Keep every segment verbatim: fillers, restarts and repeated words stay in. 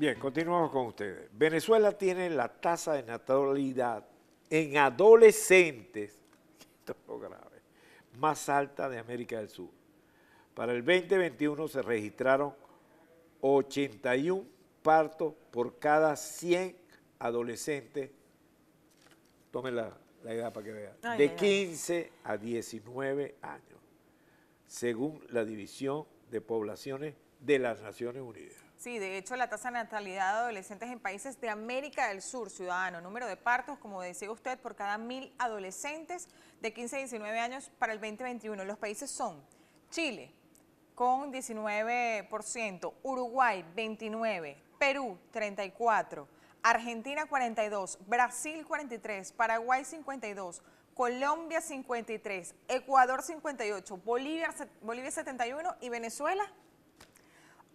Bien, continuamos con ustedes. Venezuela tiene la tasa de natalidad en adolescentes, esto es lo grave, más alta de América del Sur. Para el veinte veintiuno se registraron ochenta y un partos por cada cien adolescentes, tomen la, la edad para que vean, ay, de ay, quince ay. a diecinueve años, según la División de Poblaciones de las Naciones Unidas. Sí, de hecho la tasa de natalidad de adolescentes en países de América del Sur, ciudadano, número de partos, como decía usted, por cada mil adolescentes de quince a diecinueve años para el veinte veintiuno. Los países son Chile, con diecinueve por ciento, Uruguay, veintinueve por ciento, Perú, treinta y cuatro por ciento, Argentina, cuarenta y dos por ciento, Brasil, cuarenta y tres por ciento, Paraguay, cincuenta y dos por ciento, Colombia, cincuenta y tres por ciento, Ecuador, cincuenta y ocho por ciento, Bolivia, Bolivia setenta y uno por ciento y Venezuela,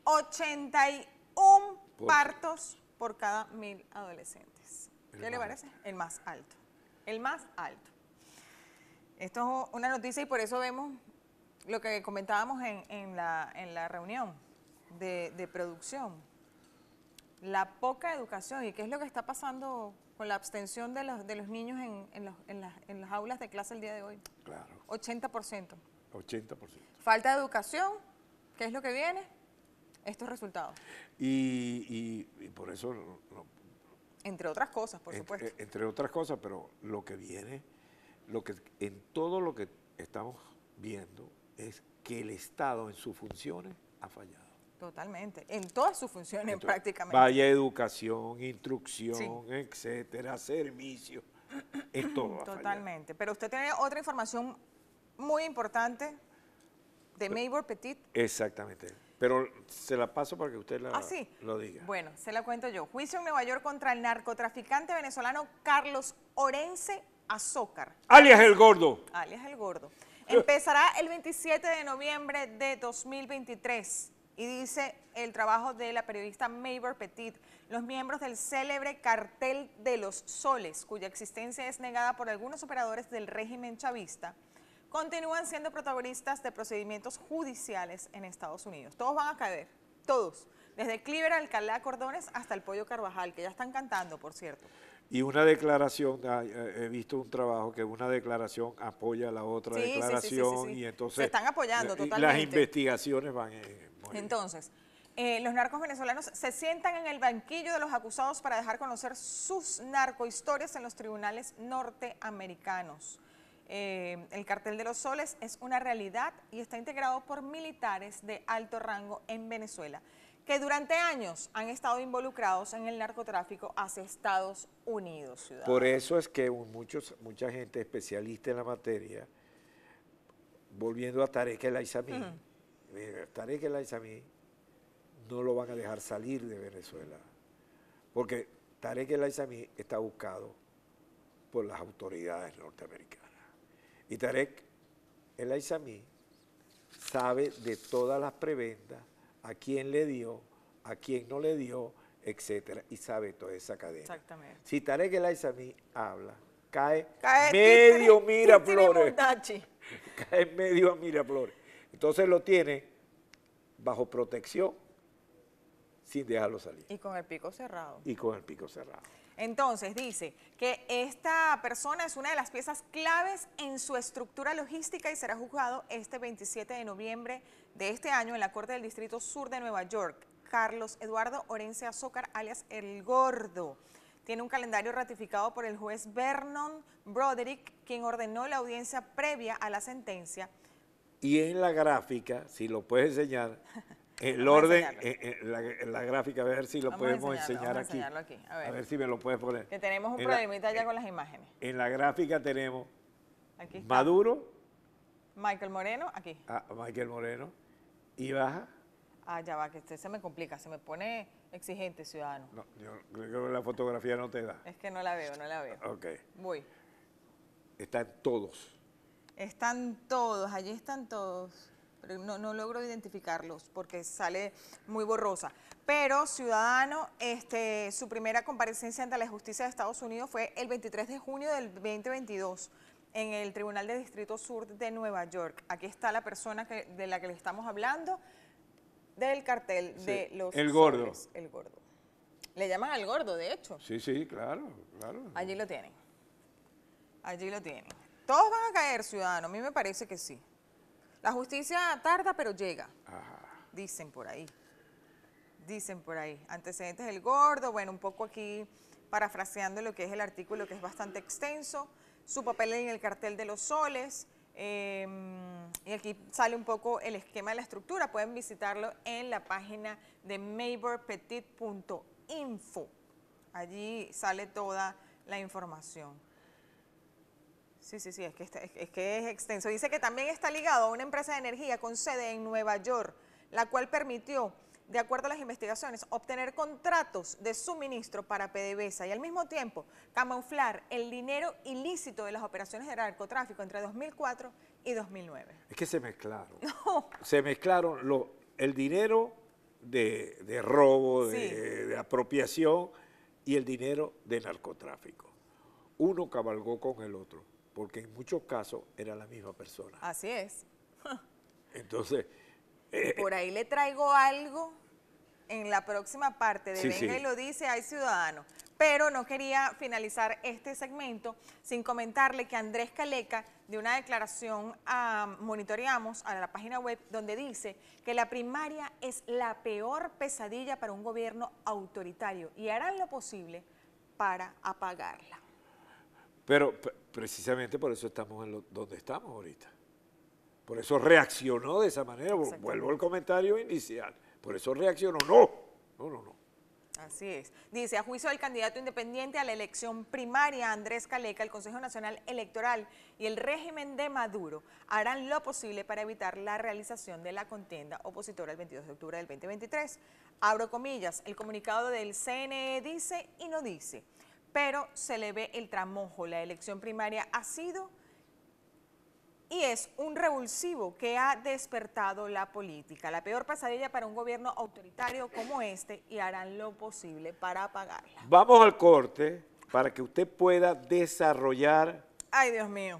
ochenta y un por... partos por cada mil adolescentes. El ¿Qué le parece? Alto. El más alto. El más alto. Esto es una noticia y por eso vemos lo que comentábamos en, en, la, en la reunión de, de producción. La poca educación y qué es lo que está pasando con la abstención de los, de los niños en, en, los, en, las, en las aulas de clase el día de hoy. Claro. ochenta por ciento. ochenta por ciento. Falta de educación, ¿qué es lo que viene? Estos resultados. Y, y, y por eso... No, no, entre otras cosas, por en, supuesto. Entre otras cosas, pero lo que viene, lo que en todo lo que estamos viendo es que el Estado en sus funciones ha fallado. Totalmente, en todas sus funciones. Entonces, prácticamente. Vaya educación, instrucción, sí, etcétera, servicio, es todo. Totalmente, fallado. Pero usted tiene otra información muy importante de Mabel Petit. Exactamente. Pero se la paso para que usted la, ¿ah, sí? lo diga. Bueno, se la cuento yo. Juicio en Nueva York contra el narcotraficante venezolano Carlos Orense Azócar. Alias El Gordo. Alias El Gordo. Empezará el veintisiete de noviembre de dos mil veintitrés. Y dice el trabajo de la periodista Mabel Petit, los miembros del célebre Cartel de los Soles, cuya existencia es negada por algunos operadores del régimen chavista, continúan siendo protagonistas de procedimientos judiciales en Estados Unidos. Todos van a caer, todos, desde Cliver Alcalá Cordones hasta el Pollo Carvajal, que ya están cantando, por cierto. Y una declaración, he visto un trabajo que una declaración apoya a la otra sí, declaración sí, sí, sí, sí, sí. y entonces... Se están apoyando totalmente. Las investigaciones van... Eh, entonces, eh, los narcos venezolanos se sientan en el banquillo de los acusados para dejar conocer sus narcohistorias en los tribunales norteamericanos. Eh, el Cartel de los Soles es una realidad y está integrado por militares de alto rango en Venezuela que durante años han estado involucrados en el narcotráfico hacia Estados Unidos. Ciudadanos. Por eso es que muchos, mucha gente especialista en la materia, volviendo a Tareck El Aissami, uh-huh. eh, Tareck El Aissami no lo van a dejar salir de Venezuela, porque Tareck El Aissami está buscado por las autoridades norteamericanas. Y Tareck El Aissami sabe de todas las prebendas, a quién le dio, a quién no le dio, etcétera, y sabe toda esa cadena. Exactamente. Si Tareck El Aissami habla, cae, cae medio títere, Miraflores. Títere cae medio a Miraflores. Entonces lo tiene bajo protección sin dejarlo salir. Y con el pico cerrado. Y con el pico cerrado. Entonces dice que esta persona es una de las piezas claves en su estructura logística y será juzgado este veintisiete de noviembre de este año en la Corte del Distrito Sur de Nueva York. Carlos Eduardo Orense Azócar, alias El Gordo. Tiene un calendario ratificado por el juez Vernon Broderick, quien ordenó la audiencia previa a la sentencia. Y en la gráfica, si lo puedes enseñar... El vamos orden, eh, eh, la, la gráfica, a ver si lo vamos podemos enseñar aquí. aquí. A, ver. a ver si me lo puedes poner. Que tenemos un en problemita la, ya con las imágenes. En la gráfica tenemos aquí Maduro. Michael Moreno, aquí. Ah, Michael Moreno. Y baja. Ah, ya va, que usted se me complica, se me pone exigente, ciudadano. No, yo creo que la fotografía no te da. Es que no la veo, no la veo. Ok. Voy. Están todos. Están todos, allí están todos. No, no logro identificarlos porque sale muy borrosa. Pero, ciudadano, este, su primera comparecencia ante la justicia de Estados Unidos fue el veintitrés de junio del veinte veintidós en el Tribunal de Distrito Sur de Nueva York. Aquí está la persona que, de la que le estamos hablando, del cartel sí, de los... El Gordo. Soles, el Gordo. Le llaman al gordo, de hecho. Sí, sí, claro, claro. Allí lo tienen. Allí lo tienen. Todos van a caer, ciudadanos, a mí me parece que sí. La justicia tarda, pero llega. Ajá. Dicen por ahí. Dicen por ahí. Antecedentes del gordo, bueno, un poco aquí parafraseando lo que es el artículo, que es bastante extenso. Su papel en el Cartel de los Soles. Eh, y aquí sale un poco el esquema de la estructura. Pueden visitarlo en la página de maborpetit punto info. Allí sale toda la información. Sí, sí, sí, es que, está, es, es que es extenso. Dice que también está ligado a una empresa de energía con sede en Nueva York, la cual permitió, de acuerdo a las investigaciones, obtener contratos de suministro para P D V S A y al mismo tiempo camuflar el dinero ilícito de las operaciones de narcotráfico entre dos mil cuatro y dos mil nueve. Es que se mezclaron. No. Se mezclaron lo, el dinero de, de robo, sí, de, de apropiación y el dinero de narcotráfico. Uno cabalgó con el otro, porque en muchos casos era la misma persona. Así es. Entonces... Por ahí le traigo algo en la próxima parte de sí, Venga sí. y lo dice, hay ciudadanos. Pero no quería finalizar este segmento sin comentarle que Andrés Caleca dio una declaración a Monitoreamos, a la página web, donde dice que la primaria es la peor pesadilla para un gobierno autoritario y harán lo posible para apagarla. Pero precisamente por eso estamos en lo, donde estamos ahorita. Por eso reaccionó de esa manera, vuelvo al comentario inicial, por eso reaccionó, no, no, no, no. Así es. Dice, a juicio del candidato independiente a la elección primaria, Andrés Caleca, el Consejo Nacional Electoral y el régimen de Maduro harán lo posible para evitar la realización de la contienda opositora el veintidós de octubre del dos mil veintitrés. Abro comillas, el comunicado del C N E dice y no dice, pero se le ve el tramojo, la elección primaria ha sido... y es un revulsivo que ha despertado la política, la peor pesadilla para un gobierno autoritario como este, y harán lo posible para apagarla. Vamos al corte para que usted pueda desarrollar... Ay, Dios mío,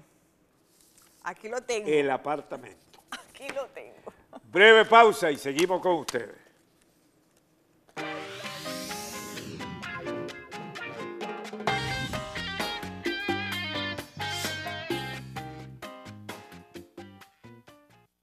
aquí lo tengo. El apartamento. Aquí lo tengo. Breve pausa y seguimos con ustedes.